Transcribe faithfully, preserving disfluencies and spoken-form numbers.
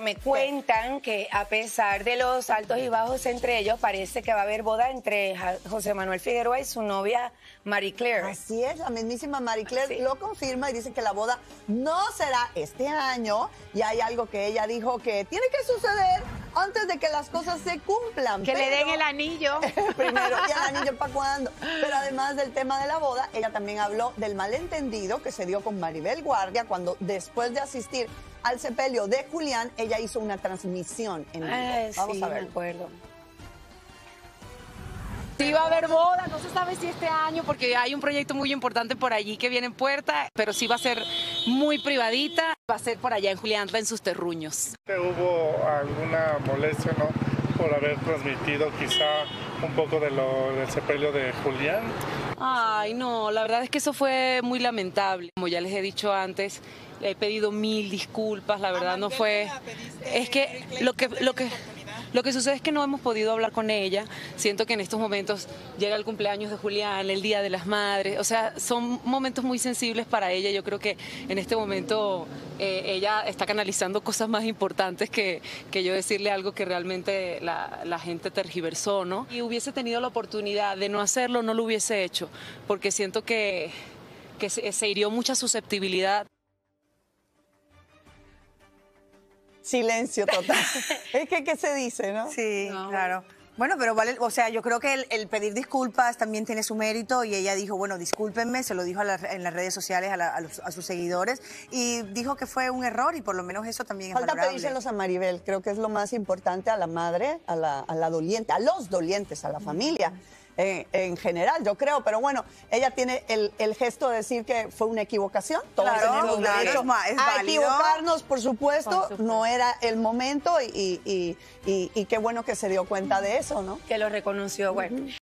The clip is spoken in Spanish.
Me cuentan que a pesar de los altos y bajos entre ellos, parece que va a haber boda entre José Manuel Figueroa y su novia Marie Claire. Así es, la mismísima Marie Claire sí. lo confirma y dice que la boda no será este año. Y hay algo que ella dijo que tiene que suceder antes de que las cosas se cumplan. Que pero... le den el anillo. Primero, ya el anillo para cuándo. Pero además del tema de la boda, ella también habló del malentendido que se dio con Maribel Guardia cuando, después de asistir al sepelio de Julián, ella hizo una transmisión en vivo. Eh, Vamos sí, a ver. Me acuerdo. Sí va a haber boda, no se sabe si este año, porque hay un proyecto muy importante por allí que viene en puerta, pero sí va a ser muy privadita, va a ser por allá en Juliantla, en sus terruños. ¿Hubo alguna molestia, no, por haber transmitido quizá un poco de lo, del sepelio de Julián? Ay, no, la verdad es que eso fue muy lamentable. Como ya les he dicho antes, le he pedido mil disculpas, la verdad no fue... Es que lo que... Lo que... Lo que sucede es que no hemos podido hablar con ella. Siento que en estos momentos llega el cumpleaños de Julián, el Día de las Madres. O sea, son momentos muy sensibles para ella. Yo creo que en este momento eh, ella está canalizando cosas más importantes que, que yo decirle algo que realmente la, la gente tergiversó, ¿no? Y hubiese tenido la oportunidad de no hacerlo, no lo hubiese hecho, porque siento que, que se, se hirió mucha susceptibilidad. Silencio total. Es que, ¿qué se dice, no? Sí, no. Claro. Bueno, pero vale, o sea, yo creo que el, el pedir disculpas también tiene su mérito y ella dijo, bueno, discúlpenme, se lo dijo a la, en las redes sociales a, la, a, los, a sus seguidores y dijo que fue un error y por lo menos eso también es valorable. Falta pedírselos a Maribel, creo que es lo más importante a la madre, a la, a la doliente, a los dolientes, a la familia. En, en general, yo creo, pero bueno, ella tiene el, el gesto de decir que fue una equivocación. Todos claro, tenemos claro, derecho es, es a equivocarnos, por supuesto, por supuesto, no era el momento y, y, y, y, y qué bueno que se dio cuenta de eso, ¿no? Que lo reconoció, bueno. Uh-huh.